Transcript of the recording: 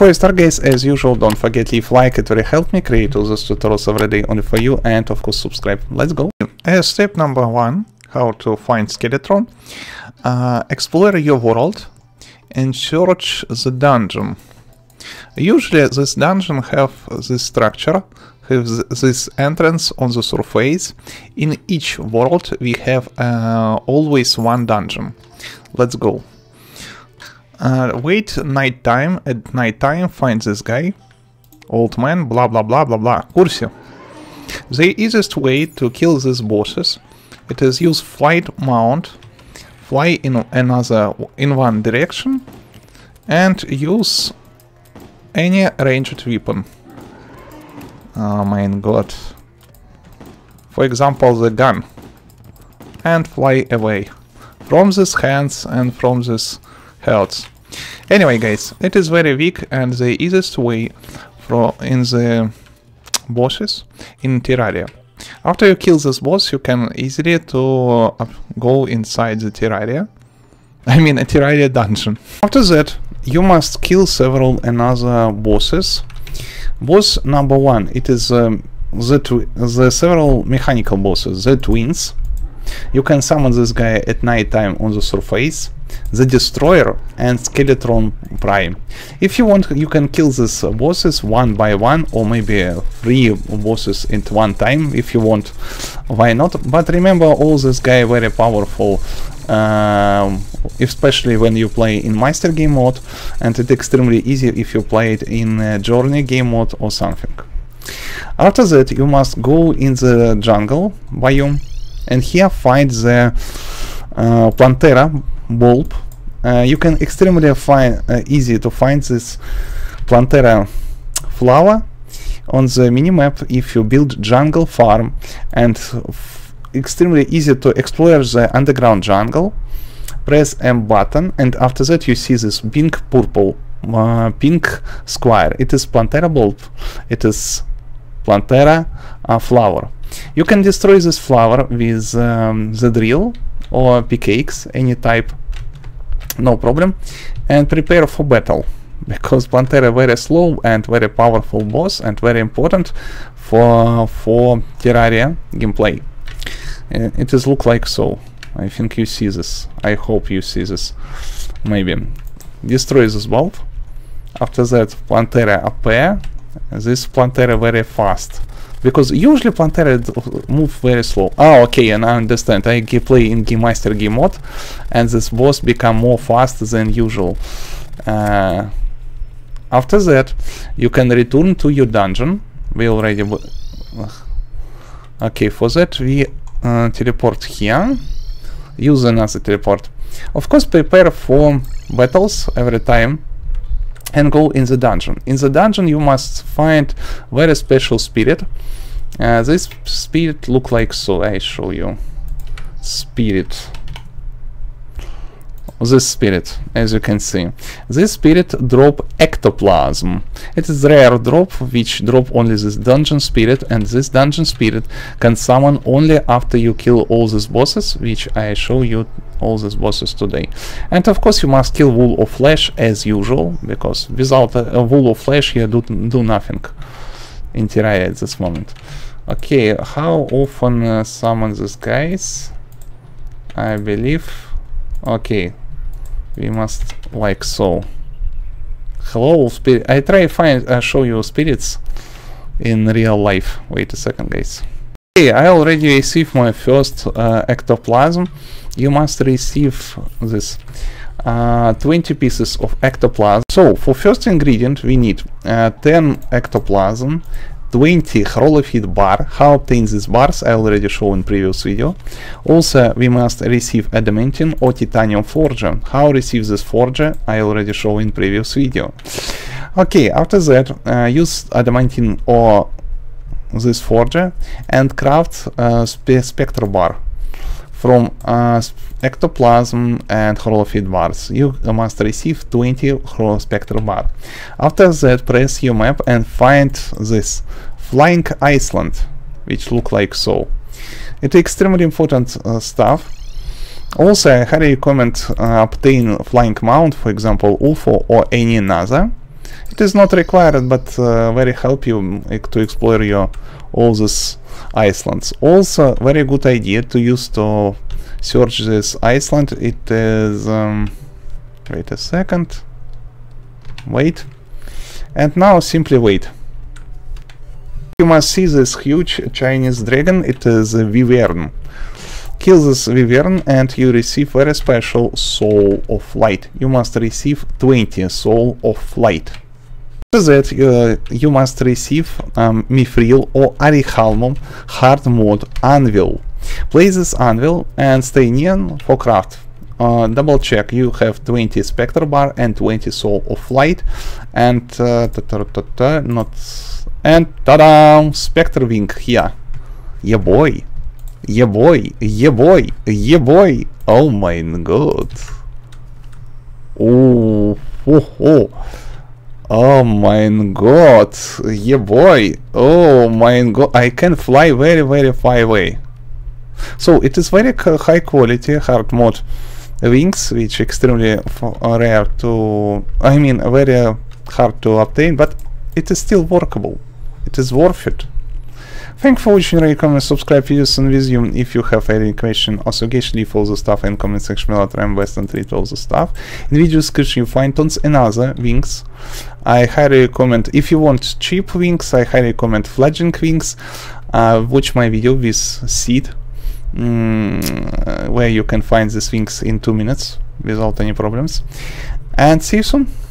before you start, guys, as usual, don't forget to leave like, it really helped me create all those tutorials every day only for you, and of course subscribe. Let's go. As step number 1, how to find Skeletron, explore your world and search the dungeon. Usually this dungeon have this structure, have this entrance on the surface. In each world we have always one dungeon. Let's go. Wait night time, at night time find this guy, old man, blah blah blah blah blah, Kursi. The easiest way to kill these bosses, it is use flight mount, fly in one direction and use any ranged weapon. Oh my god. For example, the gun. And fly away. From these hands and from these heads. Anyway, guys, it is very weak, and the easiest way for in the bosses in Terraria. After you kill this boss, you can easily to go inside the Terraria. I mean a Terraria dungeon. After that, you must kill several another bosses. Boss number 1, it is the several mechanical bosses, the twins. You can summon this guy at night time on the surface, the Destroyer and Skeletron Prime. If you want, you can kill these bosses one by one, or maybe 3 bosses at one time if you want. Why not? But remember, all this guy very powerful, especially when you play in Master game mode, and it's extremely easy if you play it in Journey game mode or something. After that, you must go in the jungle biome, and here find the Plantera bulb. You can extremely find easy to find this Plantera flower on the minimap if you build jungle farm, and extremely easy to explore the underground jungle. Press M button, and after that you see this pink purple pink square. It is Plantera bulb. It is Plantera flower. You can destroy this flower with the drill or pickaxe, any type, no problem, and prepare for battle, because Plantera very slow and very powerful boss, and very important for Terraria gameplay. It is look like so. I think you see this. I hope you see this. Maybe destroy this bulb. After that, Plantera appear. This Plantera very fast, because usually Plantera move very slow. Ah, okay, and I understand. I play in Game Master game mode, and this boss become more fast than usual. After that, you can return to your dungeon. We already... Okay, for that we teleport here. Use another teleport. Of course, prepare for battles every time. And go in the dungeon. In the dungeon you must find very special spirit. This spirit look like so. I show you spirit. This spirit, as you can see, this spirit drop ectoplasm. It is rare drop, which drop only this dungeon spirit, and this dungeon spirit can summon only after you kill all these bosses, which I show you all these bosses today. And of course you must kill Wall of Flesh as usual, because without a Wall of Flesh you do nothing in Terraria at this moment. Okay, how often summon these guys? I believe... okay, we must like so. Hello spirit. I try find show you spirits in real life. Wait a second, guys. Okay, I already received my first ectoplasm. You must receive this 20 pieces of ectoplasm. So for first ingredient we need 10 ectoplasm, 20 Spectre bar. How obtain these bars I already show in previous video. Also we must receive adamantine or titanium forger. How receive this forger I already show in previous video. Okay, after that use adamantine or this forger and craft Spectre bar from ectoplasm and holofit bars. You must receive 20 Spectre bar. After that, press your map and find this flying island, which look like so. It's extremely important stuff. Also, I highly recommend obtain flying mount, for example UFO or any another. It is not required, but very help you to explore your all these islands. Also, very good idea to use to search this island. It is wait a second. Wait, and now simply wait. You must see this huge Chinese dragon. It is a Wyvern. Kill this Wyvern and you receive very special Soul of Light. You must receive 20 Soul of Light. After that, you must receive Mithril or Arichalmon hard mode anvil. Place this anvil and stay near for craft. Double check, you have 20 Spectre Bar and 20 Soul of Light, and ta-da! Spectre Wing here. Yeah boy. Yeah boy, yeah boy, yeah boy. Oh my god. Oh, oh, oh. Oh my god. Yeah boy. Oh my god. I can fly very, very far away. So it is very high quality hard mode wings, which extremely rare to, I mean, very hard to obtain, but it is still workable. It is worth it. Thanks for watching, rate, comment, subscribe, videos and resume. If you have any question or suggestion, leave all the stuff in comment section below. Try my best and read all the stuff. In the video description you find tons and other wings. I highly recommend, if you want cheap wings, I highly recommend Fledgling Wings. Watch my video with Seed, where you can find these wings in 2 minutes without any problems. And see you soon!